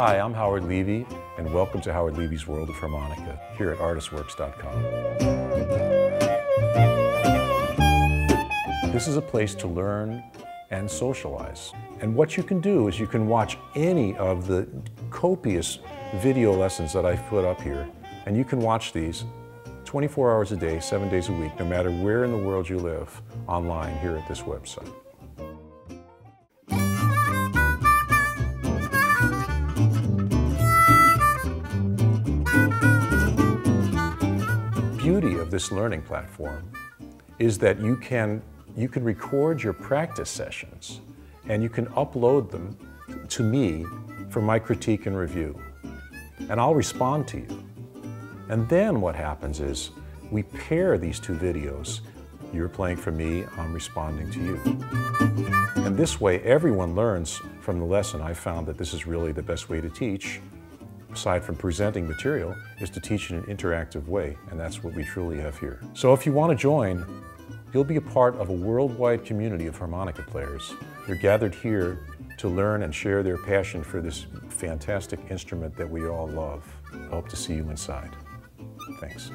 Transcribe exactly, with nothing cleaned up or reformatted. Hi, I'm Howard Levy, and welcome to Howard Levy's World of Harmonica here at artist works dot com. This is a place to learn and socialize. And what you can do is you can watch any of the copious video lessons that I've put up here, and you can watch these twenty-four hours a day, seven days a week, no matter where in the world you live, online here at this website. The beauty of this learning platform is that you can, you can record your practice sessions and you can upload them to me for my critique and review. And I'll respond to you. And then what happens is we pair these two videos. You're playing for me, I'm responding to you. And this way everyone learns from the lesson. I found that this is really the best way to teach. Aside from presenting material, is to teach in an interactive way, and that's what we truly have here. So if you want to join, you'll be a part of a worldwide community of harmonica players. They're gathered here to learn and share their passion for this fantastic instrument that we all love. I hope to see you inside. Thanks.